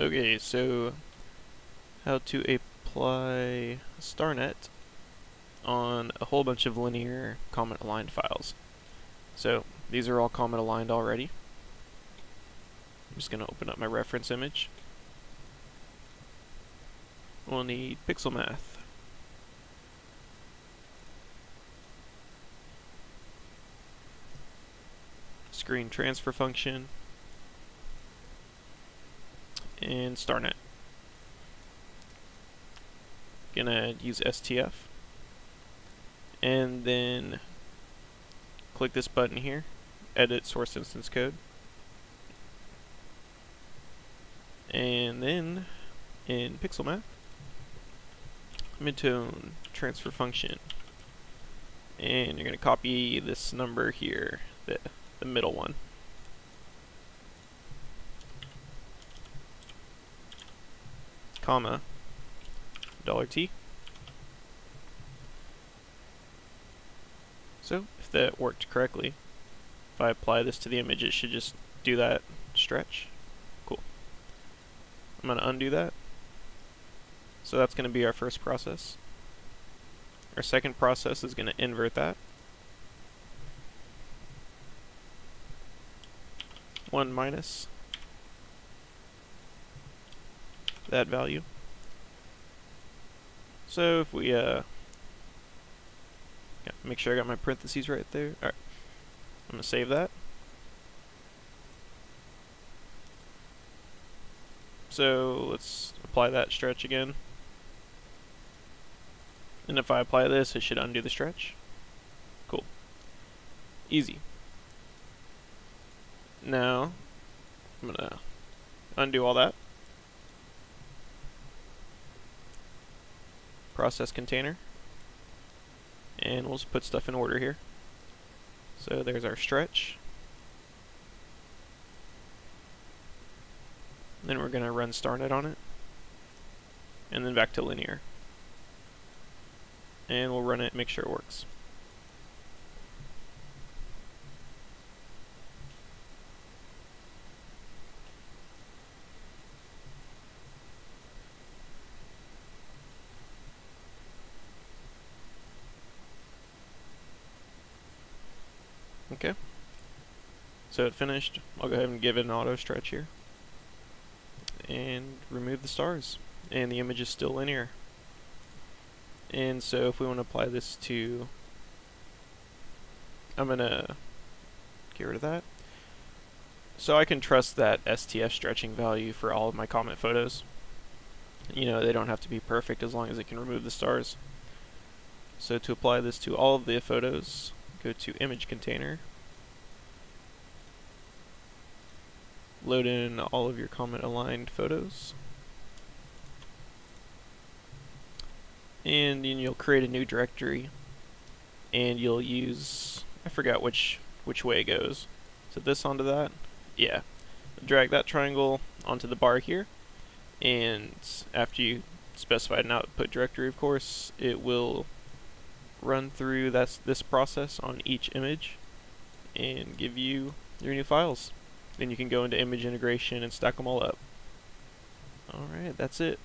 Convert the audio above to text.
Okay, so how to apply Starnet on a whole bunch of linear Comet-aligned files. So these are all Comet-aligned already. I'm just going to open up my reference image. We'll need PixelMath. Screen transfer function and Starnet. Gonna use STF and then click this button here, edit source instance code, and then in PixelMath midtone transfer function, and you're gonna copy this number here, the middle one. Comma, $T. So if that worked correctly, if I apply this to the image, it should just do that stretch. Cool. I'm gonna undo that. So that's gonna be our first process. Our second process is gonna invert that. One minus that value. So if we make sure I got my parentheses right there. All right, I'm gonna save that. So let's apply that stretch again. And if I apply this, it should undo the stretch. Cool. Easy. Now, I'm gonna undo all that. Process container. And we'll just put stuff in order here. So there's our stretch. Then we're gonna run Starnet on it. And then back to linear. And we'll run it and make sure it works. Okay, so it finished. I'll go ahead and give it an auto stretch here and remove the stars, and the image is still linear. And so if we want to apply this to, I'm gonna get rid of that so I can trust that STF stretching value for all of my comet photos. You know, they don't have to be perfect as long as it can remove the stars. So to apply this to all of the photos, go to image container, load in all of your Comet-aligned photos, and then you'll create a new directory, and you'll use, I forgot which way it goes. So this onto that, yeah. Drag that triangle onto the bar here, and after you specified an output directory, of course, it will run through this process on each image and give you your new files. Then you can go into image integration and stack them all up. Alright, that's it.